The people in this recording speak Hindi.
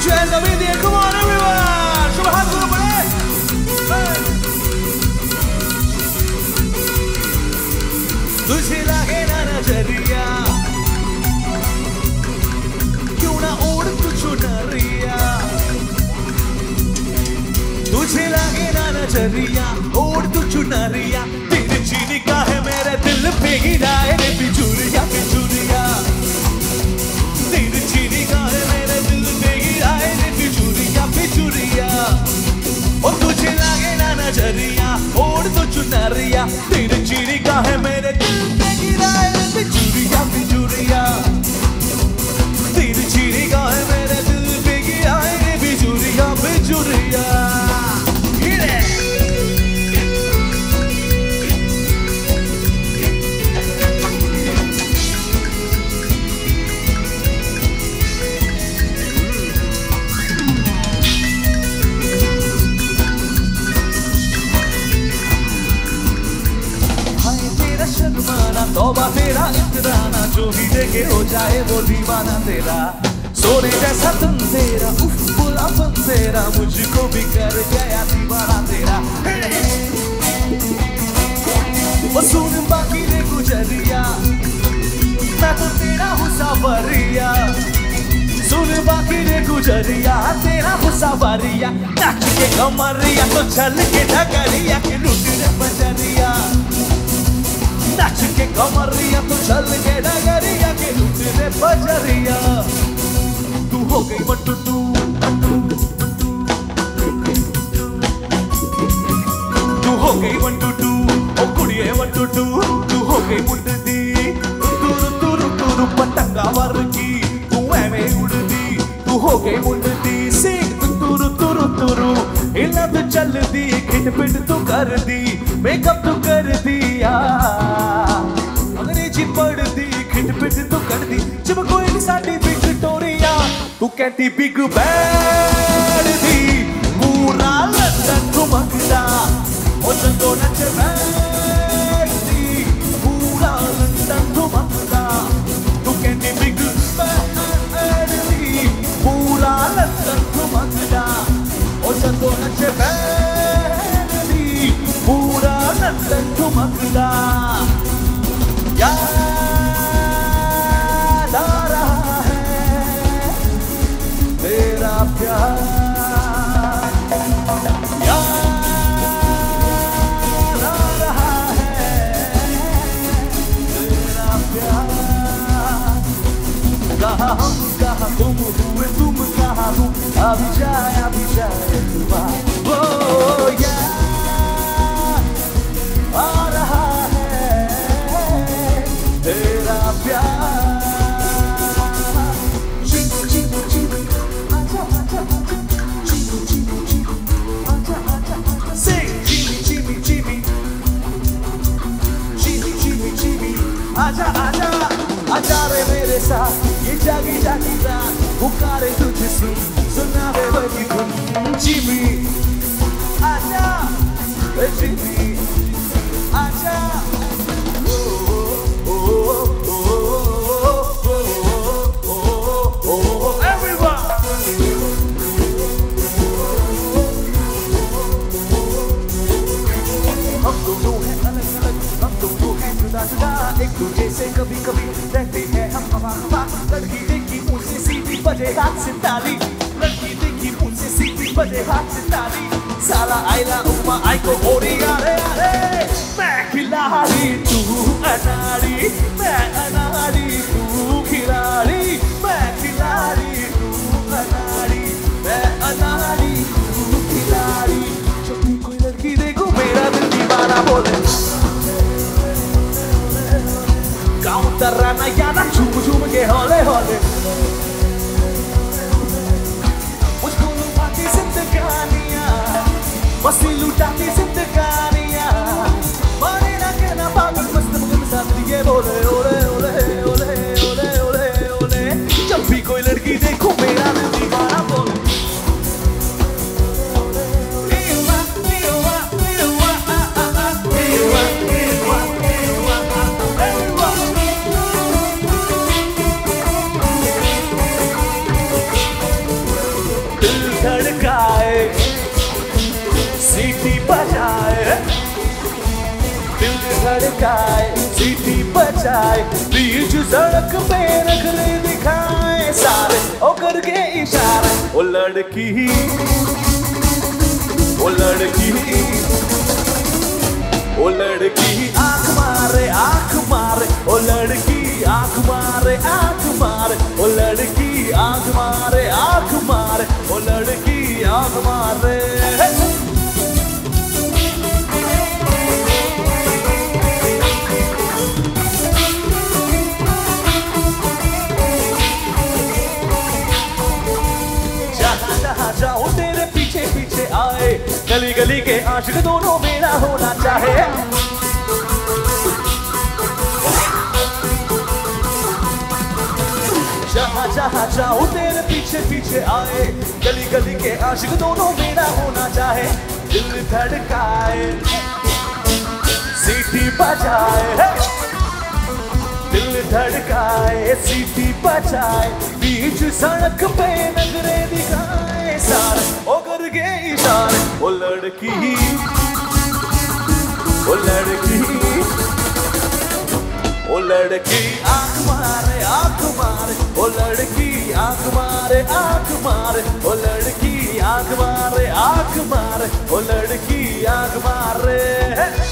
Put your hands up in the air, come on everyone! Show me how to do it! तुझे लगे ना नजरिया क्यों ना ओढ़ तुझे नरिया तुझे लगे ना नजरिया ओढ़ तुझे नरिया तेरे जीने का है मेरे दिल पे गिराए रे बिजुरिया बिजुरिया तेरे जीने का है मेरे दिल पे गिराए रे बिजुरिया बिजुरिया और तुझे लगे ना नजरिया ओढ़ तुझे नरिया तेरे जीने का है मेरे दिल पे गिराए रे बिजुरिया बिजुरिया तेरे जीने का है मेरे दिल पे गिराए रे बिजुरिया बिजुरिया तौबा तेरा इतराना जो ही देखे हो जाए वो दीवाना तेरा सोने जैसा तुम तेरा उफ बुलापन तेरा मुझको भी कर गया दीवाना तेरा वो सुन बाकी ने गुजरिया मैं तो तेरा हूँ सावरिया सुन बाकी ने गुजरिया तेरा हूँ सावरिया नाच के कमरिया तो चल के ढकरिया के लूट ने बजरिया नाच के कमरिया तू चल के डगरिया के लूट में बजरिया तू हो गई मट्टू तू तू हो गई मट्टू तू ओ कुड़िये मट्टू तू तू हो गई मुंडी तू तू तू तू पतंगा वर्गी तू ऐमे उड़ती तू हो गई मुंडी सिंह तू तू तू तू इल्ला तू चल दी खिटपिट तू कर दी मेकअप तू कर दिया तो कर दी जब कोई साड़ी विक्टोरिया तू कहती बिग बैड थी पूरा लंदन घुमकदा ओ चंदो नच बैड थी पूरा लंदन घुमकदा तू कहती बिग बैड थी पूरा लंदन घुमकदा ओ चंदो नच बैड थी पूरा लंदन घुमकदा तुम हुए तुम कहाँ हो अभी जाए तुम्हारा ओ यार आ रहा है तेरा प्यार चिकू चिकू चिकू आजा आजा आजा चिकू चिकू चिकू आजा आजा आजा सिंग चिमी चिमी चिमी चिमी चिमी आजा आजा आजा रे मेरे साथ जागी जागी रात पुकारे तुझे सुन सुना वे वही धुन जिमी आजा जिमी आजा ओ ओ ओ ओ ओ ओ everyone हम दोनों हैं अलग अलग हम दोनों हैं जुदा जुदा एक दूसरे से कभी कभी रहते हैं हम हवा लड़की देखी उनसे सीधी बजे हाथ से ताली लड़की देखी उनसे सीधी बजे हाथ से ताली साला आइला उमा आई को ओरी अरे अरे मैं खिलाड़ी तू अनाड़ी मैं अनाड़ी तू खिलाड़ी मैं खिलाड़ी तू अनाड़ी मैं अनाड़ी तू खिलाड़ी जब भी कोई लड़की देखो मेरा दिल दीवाना बोले गाँव तराना याना झूम झूम के होले होले मुझको लुटाती जिंदगानियाँ बसी लुटाती जिंदगानियाँ माने ना कहना पागल मस्त मगन साथ ये बोले ओले ओले ओले ओले ओले ओले जब भी कोई लड़की देखो मेरा दिल दीवाना बोले दिखाए सीटी बचाए बीच सड़क पे रख ले दिखाए सारे ओ करके इशारा ओ लड़की ओ लड़की ओ लड़की आँख मारे ओ लड़की आँख मारे ओ लड़की आँख मारे ओ लड़की आँख मारे गली गली के आशिक दोनों मेरा होना चाहे जहाँ जहाँ जाओ तेरे पीछे पीछे आए गली गली के आशिक दोनों मेरा होना चाहे दिल धड़काए सीटी बजाए दिल धड़काए सीटी बजाए बीच सड़क पे नजरे दिखाए सारे ओ करके इशारे ओ लड़की आँख मारे आँख मारे ओ लड़की आँख मारे ओ लड़की आँख मारे।